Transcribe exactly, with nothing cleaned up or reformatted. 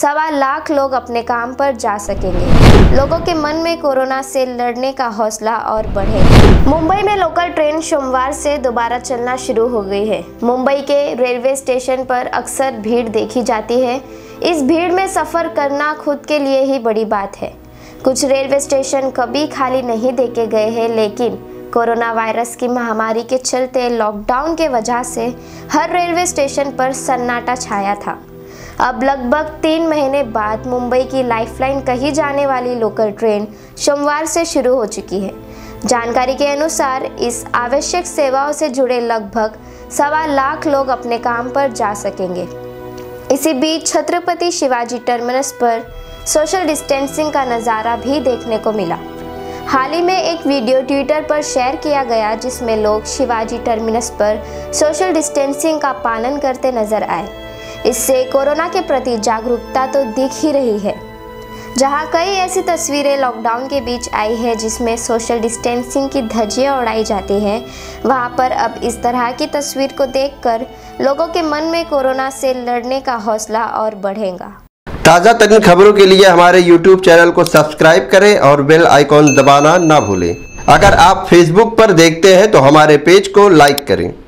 सवा लाख लोग अपने काम पर जा सकेंगे। लोगों के मन में कोरोना से लड़ने का हौसला और बढ़े। मुंबई में लोकल ट्रेन सोमवार से दोबारा चलना शुरू हो गई है। मुंबई के रेलवे स्टेशन पर अक्सर भीड़ देखी जाती है। इस भीड़ में सफ़र करना खुद के लिए ही बड़ी बात है। कुछ रेलवे स्टेशन कभी खाली नहीं देखे गए हैं, लेकिन कोरोना वायरस की महामारी के चलते लॉकडाउन के वजह से हर रेलवे स्टेशन पर सन्नाटा छाया था। अब लगभग तीन महीने बाद मुंबई की लाइफलाइन कही जाने वाली लोकल ट्रेन सोमवार से शुरू हो चुकी है। जानकारी के अनुसार इस आवश्यक सेवाओं से जुड़े लगभग सवा लाख लोग अपने काम पर जा सकेंगे। इसी बीच छत्रपति शिवाजी टर्मिनस पर सोशल डिस्टेंसिंग का नज़ारा भी देखने को मिला। हाल ही में एक वीडियो ट्विटर पर शेयर किया गया, जिसमें लोग शिवाजी टर्मिनस पर सोशल डिस्टेंसिंग का पालन करते नजर आए। इससे कोरोना के प्रति जागरूकता तो दिख ही रही है। जहां कई ऐसी तस्वीरें लॉकडाउन के बीच आई है जिसमें सोशल डिस्टेंसिंग की धज्जियां उड़ाई जाती हैं, वहां पर अब इस तरह की तस्वीर को देखकर लोगों के मन में कोरोना से लड़ने का हौसला और बढ़ेगा। ताज़ा तरीन खबरों के लिए हमारे यूट्यूब चैनल को सब्सक्राइब करें और बेल आइकॉन दबाना ना भूलें। अगर आप फेसबुक पर देखते हैं तो हमारे पेज को लाइक करें।